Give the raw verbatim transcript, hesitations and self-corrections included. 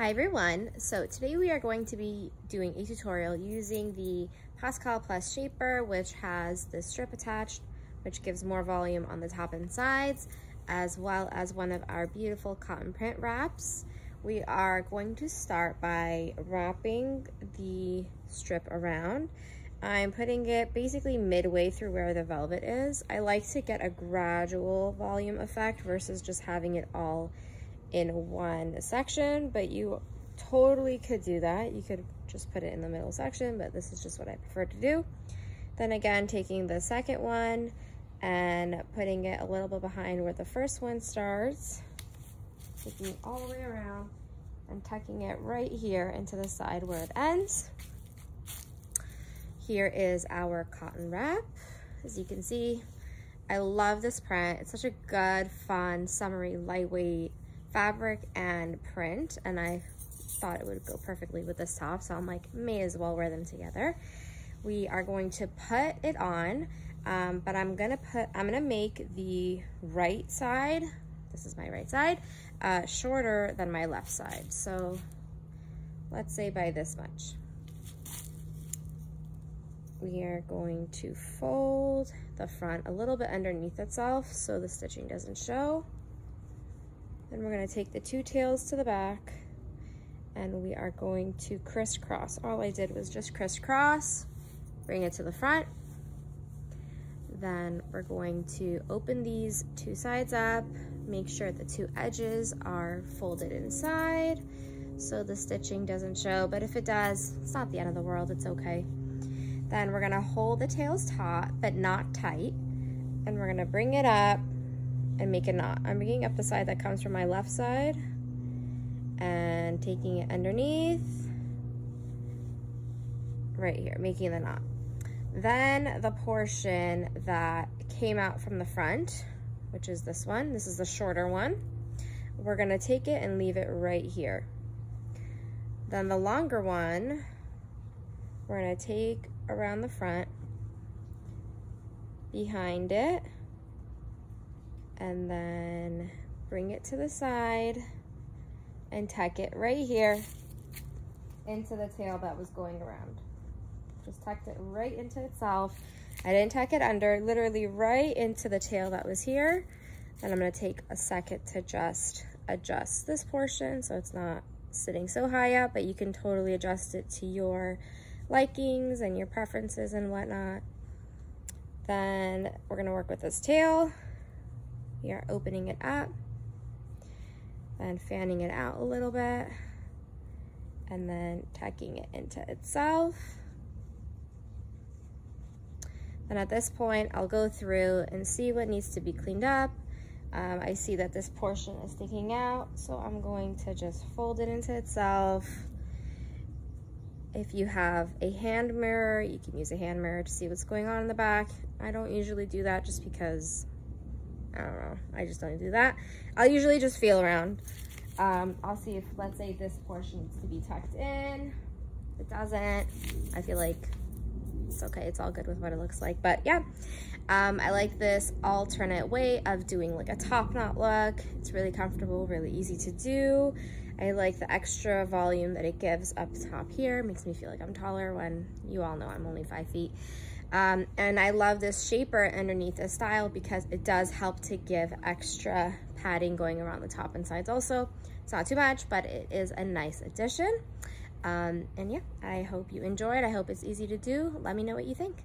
Hi everyone, so today we are going to be doing a tutorial using the Pass Kalplus Shaper, which has the strip attached, which gives more volume on the top and sides, as well as one of our beautiful cotton print wraps. We are going to start by wrapping the strip around. I'm putting it basically midway through where the velvet is. I like to get a gradual volume effect versus just having it all in one section, but you totally could do that. You could just put it in the middle section, but this is just what I prefer to do. Then again, taking the second one and putting it a little bit behind where the first one starts, taking it all the way around and tucking it right here into the side where it ends. Here is our cotton wrap. As you can see, I love this print. It's such a good, fun, summery, lightweight fabric and print, and I thought it would go perfectly with this top, so I'm like, may as well wear them together. We are going to put it on, um, but I'm gonna put I'm gonna make the right side, this is my right side, uh, shorter than my left side, so let's say by this much. We are going to fold the front a little bit underneath itself so the stitching doesn't show. Then we're going to take the two tails to the back and we are going to crisscross. All I did was just crisscross, bring it to the front. Then we're going to open these two sides up, make sure the two edges are folded inside so the stitching doesn't show, but if it does, it's not the end of the world, it's okay. Then we're going to hold the tails taut but not tight, and we're going to bring it up and make a knot. I'm bringing up the side that comes from my left side and taking it underneath right here, making the knot. Then the portion that came out from the front, which is this one, this is the shorter one, we're gonna take it and leave it right here. Then the longer one, we're gonna take around the front, behind it, and then bring it to the side and tuck it right here into the tail that was going around. Just tucked it right into itself. I didn't tuck it under, literally right into the tail that was here. And I'm gonna take a second to just adjust this portion so it's not sitting so high up, but you can totally adjust it to your likings and your preferences and whatnot. Then we're gonna work with this tail. We are opening it up and fanning it out a little bit and then tucking it into itself. And at this point, I'll go through and see what needs to be cleaned up. Um, I see that this portion is sticking out, so I'm going to just fold it into itself. If you have a hand mirror, you can use a hand mirror to see what's going on in the back. I don't usually do that just because I don't know, I just don't do that. I'll usually just feel around. Um, I'll see if, let's say this portion needs to be tucked in. If it doesn't, I feel like it's okay, it's all good with what it looks like, but yeah. Um, I like this alternate way of doing like a top knot look. It's really comfortable, really easy to do. I like the extra volume that it gives up top here. It makes me feel like I'm taller when you all know I'm only five feet. Um, and I love this shaper underneath this style because it does help to give extra padding going around the top and sides also. It's not too much, but it is a nice addition. Um, and yeah, I hope you enjoyed. I hope it's easy to do. Let me know what you think.